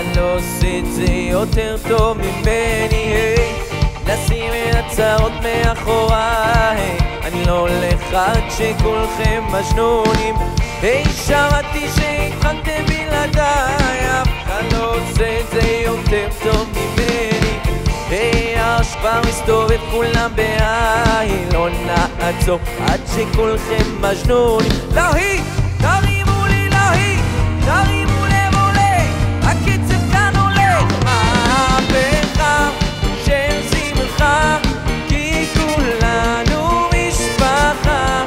לנוס את זה יותר טוב ממני, נשים את הצעות מאחוריי, אני לא הולך עד שכולכם משנונים. שמעתי שהתחלתם בלעדיי, אף אחד לא עושה את זה יותר טוב ממני. השפעה מסתובב כולם בעין, לא נעצור עד שכולכם משנונים. להיט, תרימו לי להיט, תרימו לב עולה, הקצב כאן הולך, מהפכה של שמחה, כי כולנו משפחה,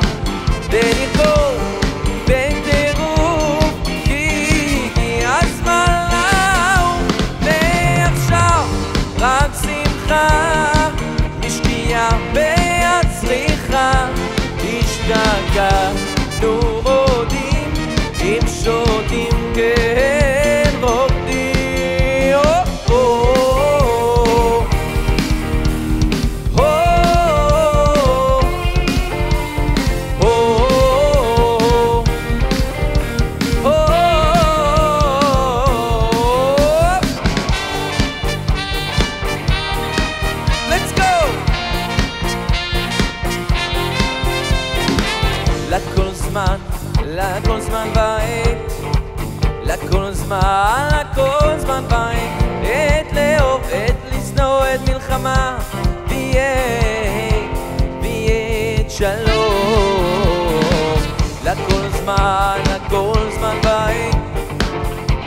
ברחוב, בטירוף, כי הגיע הזמן להוא, ועכשיו רק שמחה, משקיעה והצריכה, השתגענו רודים, אם שותים כן רוקדים. Let's go! לכל זמן בעת, לכל זמן בעת, עת לאהוב, עת לשנוא, עת מלחמה, ועת שלום. לכל זמן בעת,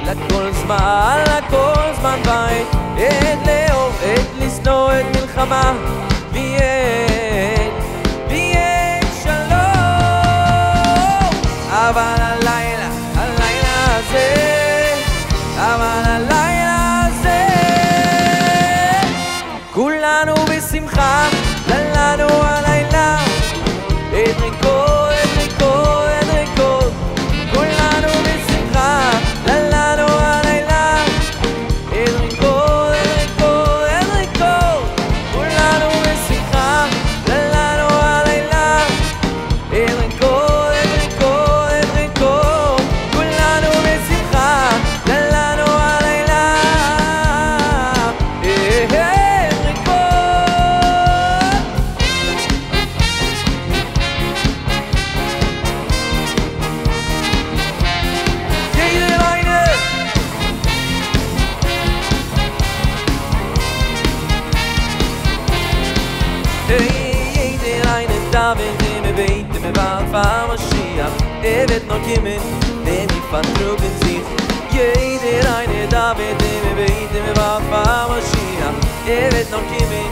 לכל זמן בעת, עת לאהוב, עת לשנוא, עת מלחמה, ועת שלום. אבל הלילה הזה, אבל הלילה הזה, כולנו בשמחה, לנו הלילה, את ריקוד, כולנו בשמחה, לנו הלילה, את ריקוד, כולנו בשמחה, לנו הלילה, את ריקוד, כולנו בשמחה, לנו הלילה, את ריקוד. Daily Liner! Hey, Daily Liner, David, Demi, Beit, Demi, Bafa, Mashiach, Evet, No, Kimin, Demi, Fatrug, and Zich. Hey, Daily Liner, David, Demi, Beit, Demi, Bafa, Mashiach, Evet, No, Kimin,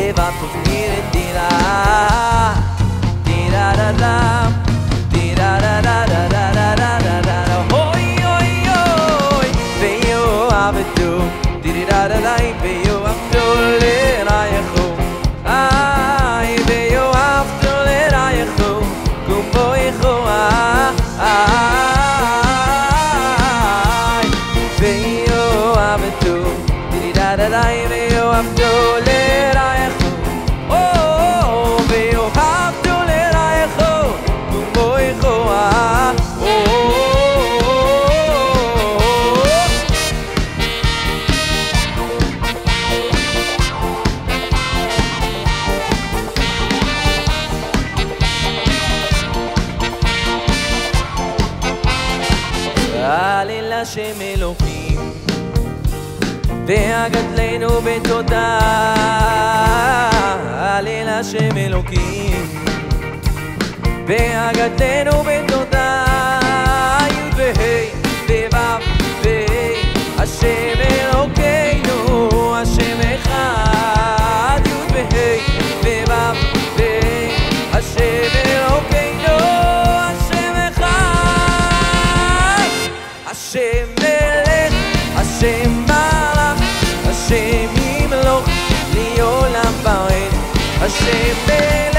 Eva, Tufnir, and Dila. Dira-da-da, dira-da-da-da-da-da-da-da-da-da. Oi, oi, oi. Veyo avedu, diri-da-da-dai, veyo avdu lerayechu. Ay, veyo avdu lerayechu, kumoyechu, ay. Veyo avedu, diri-da-da-dai, veyo avdu lerayechu. Oh, veyo avdu lerayechu, kumoyechu, ay. Oh. הלל השם אלוקים, והגדלנו בתודה. הלל השם אלוקים, והגדלנו בתודה. י' וה' וו' וה', השם אלוקינו, השם אחד. י' וה' וו' וה', השם אלוקינו, השם אחד. השם מלך, השם מלך, השם ימלוך, לעולם ועד. השם מלך,